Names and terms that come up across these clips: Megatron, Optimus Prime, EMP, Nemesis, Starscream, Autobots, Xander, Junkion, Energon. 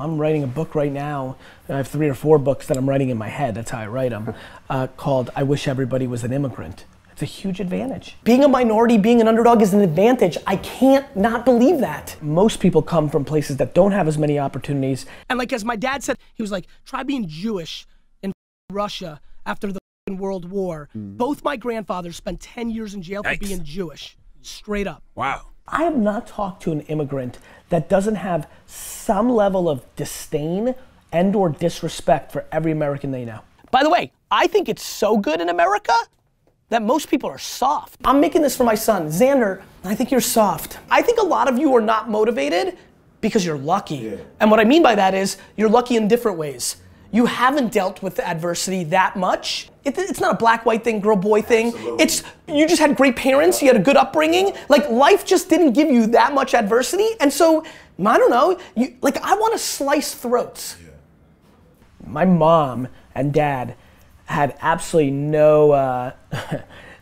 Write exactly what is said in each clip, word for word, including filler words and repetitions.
I'm writing a book right now. I have three or four books that I'm writing in my head. That's how I write them. Uh, called I Wish Everybody Was an Immigrant. It's a huge advantage. Being a minority, being an underdog is an advantage. I can't not believe that. Most people come from places that don't have as many opportunities. And like as my dad said, he was like, try being Jewish in Russia after the World War. Mm. Both my grandfathers spent ten years in jail Yikes. For being Jewish. Straight up. Wow. I have not talked to an immigrant that doesn't have some level of disdain and or disrespect for every American they know. By the way, I think it's so good in America that most people are soft. I'm making this for my son. Xander, I think you're soft. I think a lot of you are not motivated because you're lucky. Yeah. And what I mean by that is you're lucky in different ways. You haven't dealt with adversity that much. It, it's not a black, white thing, girl, boy thing. Absolutely. It's, you just had great parents, you had a good upbringing. Like life just didn't give you that much adversity. And so, I don't know, you, like I wanna slice throats. Yeah. My mom and dad had absolutely no, uh,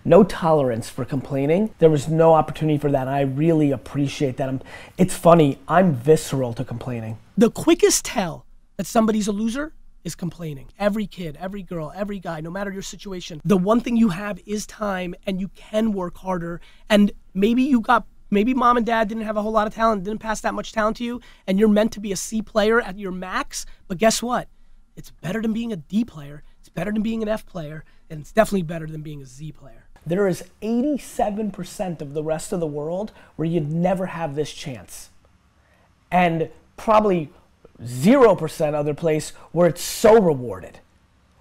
no tolerance for complaining. There was no opportunity for that. And I really appreciate that. I'm, it's funny, I'm visceral to complaining. The quickest tell that somebody's a loser is complaining. Every kid, every girl, every guy, no matter your situation, the one thing you have is time and you can work harder. And maybe you got, maybe mom and dad didn't have a whole lot of talent, didn't pass that much talent to you, and you're meant to be a C player at your max, but guess what? It's better than being a D player, it's better than being an F player, and it's definitely better than being a Z player. There is eighty-seven percent of the rest of the world where you'd never have this chance. And probably zero percent other place where it's so rewarded.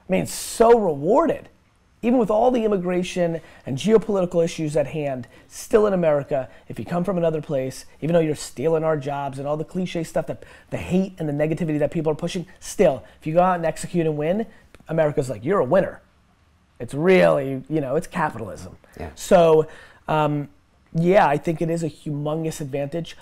I mean, it's so rewarded. Even with all the immigration and geopolitical issues at hand, still in America, if you come from another place, even though you're stealing our jobs and all the cliche stuff, that the hate and the negativity that people are pushing, still, if you go out and execute and win, America's like, you're a winner. It's really, you know, it's capitalism. Yeah. So, um, yeah, I think it is a humongous advantage.